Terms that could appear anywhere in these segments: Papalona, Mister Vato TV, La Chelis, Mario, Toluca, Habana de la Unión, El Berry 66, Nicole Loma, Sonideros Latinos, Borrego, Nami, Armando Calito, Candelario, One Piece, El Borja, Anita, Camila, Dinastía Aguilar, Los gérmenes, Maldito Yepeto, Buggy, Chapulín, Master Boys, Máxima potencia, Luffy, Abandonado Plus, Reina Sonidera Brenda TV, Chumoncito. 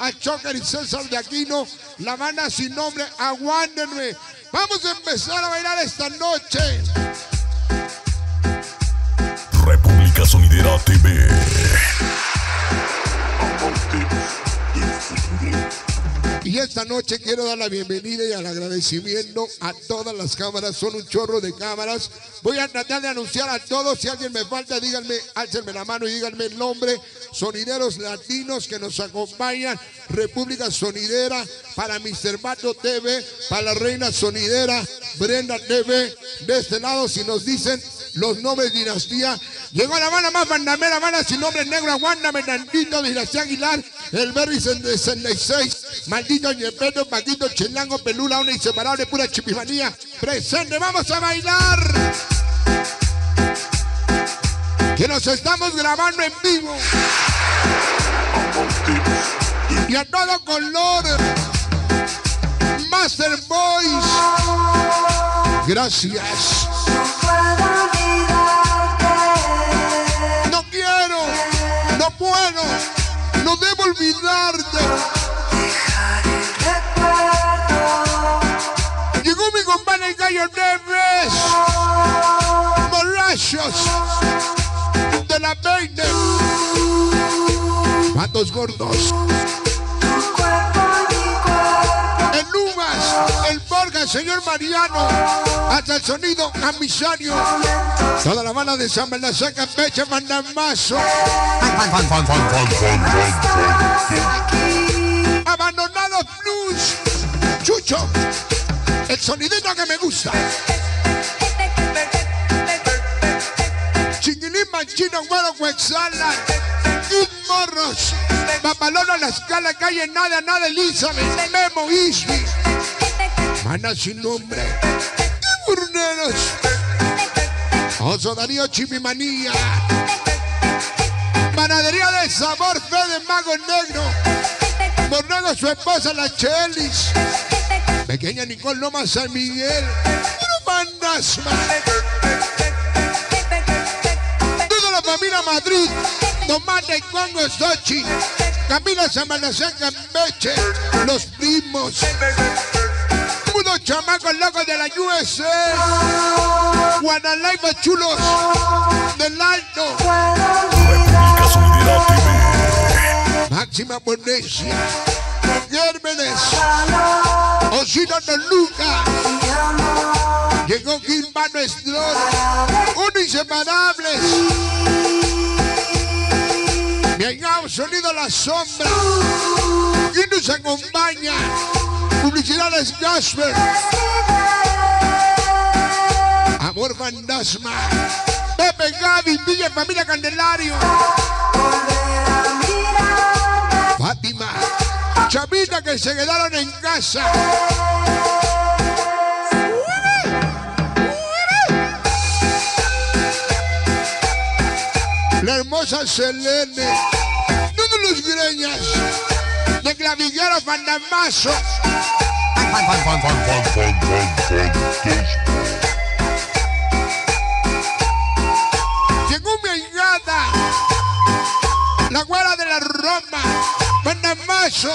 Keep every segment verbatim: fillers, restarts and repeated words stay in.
a Chócar y César de Aquino, la banda sin nombre, aguántenme. Vamos a empezar a bailar esta noche. República Sonidera T V. Y esta noche quiero dar la bienvenida y el agradecimiento a todas las cámaras. Son un chorro de cámaras. Voy a tratar de anunciar a todos. Si alguien me falta, díganme, álcenme la mano y díganme el nombre. Sonideros Latinos que nos acompañan. República Sonidera, para Mister Vato T V, para la Reina Sonidera Brenda T V. De este lado, si nos dicen los nombres, Dinastía. Llegó la banda más bandamera, banda sin nombre negro, aguántame tantito, Dinastía Aguilar, El Berry sesenta y seis, Maldito Yepeto, Maldito Chilango, Pelula, una inseparable, pura chipimanía. Presente, vamos a bailar. Que nos estamos grabando en vivo. Y a todo color. Master Boys. Gracias. No puedo, no debo olvidarte. Dejaré el recuerdo. Llegó mi compadre el gallo Neves. Borrachos de la veinte. Patos gordos. Tu cuerpo, mi cuerpo. El Lumas, el Borja, el señor Mariano. Hasta el sonido amisario. Toda la banda de San Miguel, saca pecha, manda mazo. Abandonado Plus, Chucho, el sonidito que me gusta. Chinguilín, Manchino, Güero, Huexala, Id Morros, Papalona, La Escala, Calle, Nada, Nada, Elizabeth, Memo, Ismi, Mana sin nombre, burneros. Oso Darío Chimimanía, Panadería de Sabor, Fede Mago Negro, Borrego, su esposa La Chelis, Pequeña Nicole Loma, San Miguel, Manasma, toda la familia Madrid, Tomate, Congo, Sochi, Camila, San Samanacenga, Meche, los primos, Pudo Chamaco, loco de la U S A. Guadalajara Chulos del Alto. República Sonidera T V. Máxima Potencia. Los Gérmenes. Osito Toluca. Llegó Gimba nuestro. Uno inseparables. Llegó sonido La Sombra. ¿Quién nos acompaña? Publicidades Gasper. Amor Fantasma, Pepe Gaby, Villa Familia Candelario, Fátima, chavitas que se quedaron en casa. La hermosa Selene, todos los greñas, de clavillero Fandamazo. La güera de la Roma, Panamazo,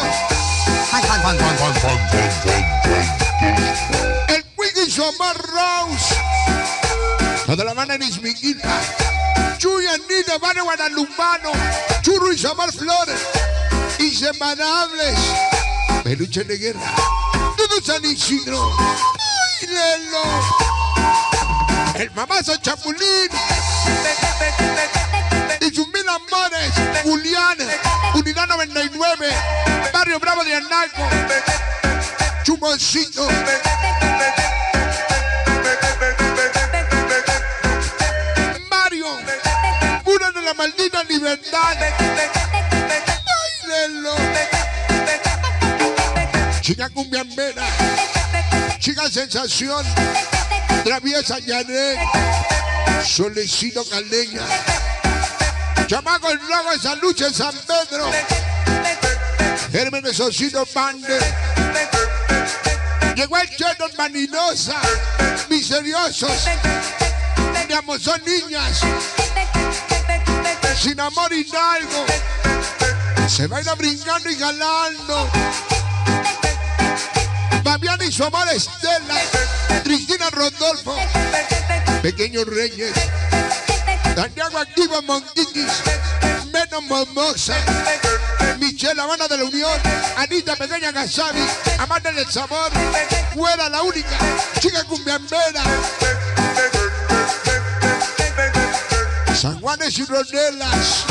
el Wiggy Somar Rose, toda la banda Nismiguita, Chuy Anita, Vane Guadalupano, Churro y Somar Flores, Inseparables, Peluche de Guerra, todo San Isidro, ¡ay, Lelo! El mamazo Chapulín, Amores, Julián, Unidad noventa y nueve, Barrio Bravo de Anaco, Chumoncito, Mario, Puro de la Maldita Libertad, Bailelo, Chica Cumbiambera, Chica Sensación, Traviesa Yané, Solecito Caldeña, Chamaco el Logo de San Lucha en San Pedro, Hermes Osito Pande, llegó el Cheto Maninosa, Misteriosos, de Amozón Niñas, Sin Amor Hidalgo, Se baila brincando y galando. Fabián y su amada Estela, Cristina Rodolfo, Pequeños Reyes, Santiago Activa Montitis, Menos Momosa, Michelle Habana de la Unión, Anita Pequeña Gasabi, Amanda del Sabor, Güera la Única, Chica Cumbiambera, San Juanes y Ronelas,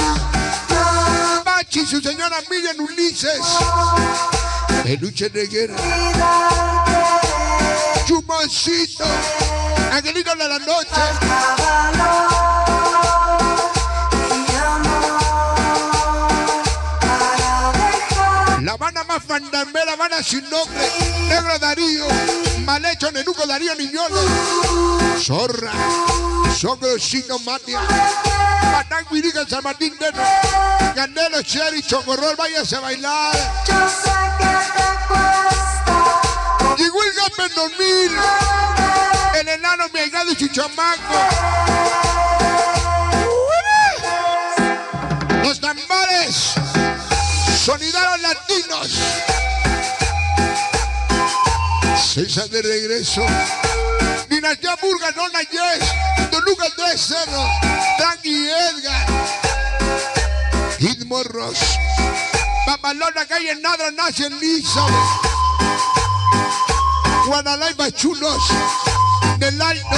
Machi y su señora Miriam Ulises, Peluche de Guerra, Chumoncito, Angelito de la Noche. Habana más Fandambera, Habana sin nombre, Negro Darío, Malhecho, Nenuco Darío Niñolo, Zorra, Sogro Sino Matia, Patán Guirica, San Martín Deno, Candelo, Cherry, Chocorrol, váyase a bailar. Llegó el Gamper dos mil, el enano mi agrado y su chamaco. Los tambores. Sonideros Latinos. César de regreso. Dinastía Burgas, Nona Yes, Toluca tres cero, Tranqui Edgar, Hit Morros, Papalona, Calle Nadra, Nace Lisa, Guadalajara Chulos, Del Alto.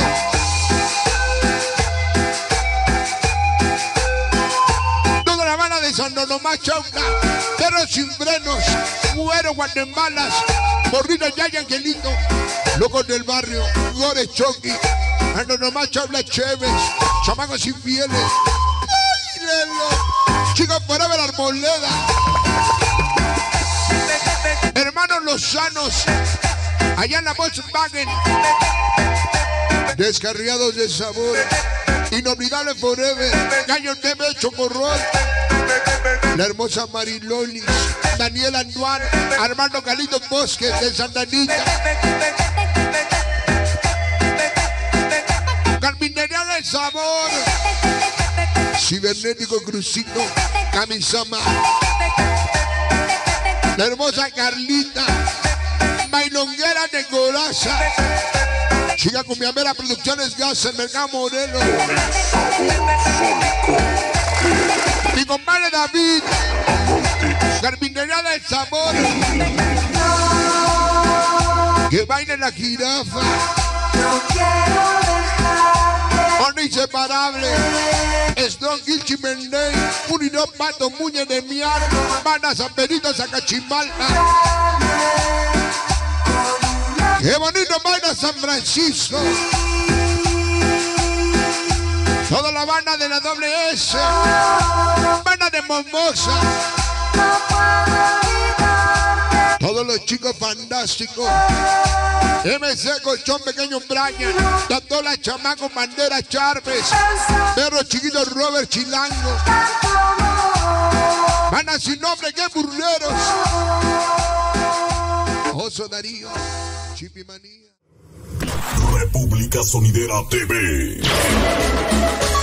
No nomás Chauca, Perros sin frenos, Güero Guatemalas, Morrito Yaya Angelito, Locos del Barrio, Gore Choqui, no nomás Chaula Chévez, Chamacos sin fieles, Chicos Forever Arboleda, Hermanos Lozanos, allá en la Volkswagen, Descarriados de Sabor, Inolvidable Forever, Gallos de Becho Corrol, la hermosa Marilolis, Daniel Anuar, Armando Calito Bosque de Santa Anita, Carpintería del Sabor, Cibernético Crucito, Camisama, la hermosa Carlita, Bailonguera de Coraza, Chica Cumbiambera Producciones Gas, el Mercado Morelos, mi compadre David, Carpintería del Sabor, que baile la jirafa, no quiero dejarte, Inseparable, Strong Gilchi Mendey, Puridón Pato Muñe de Miar, Mana San Perito Zacachimalpa, qué bonito baila San Francisco. Toda la banda de la doble S, banda de Momosa, todos los chicos fantásticos, M C Colchón, Pequeño Brian, Tatola, Chamaco, Bandera, Charves, Perro Chiquito, Robert Chilango, banda sin nombre, que burleros, Oso Darío, Chipimanía. República Sonidera T V.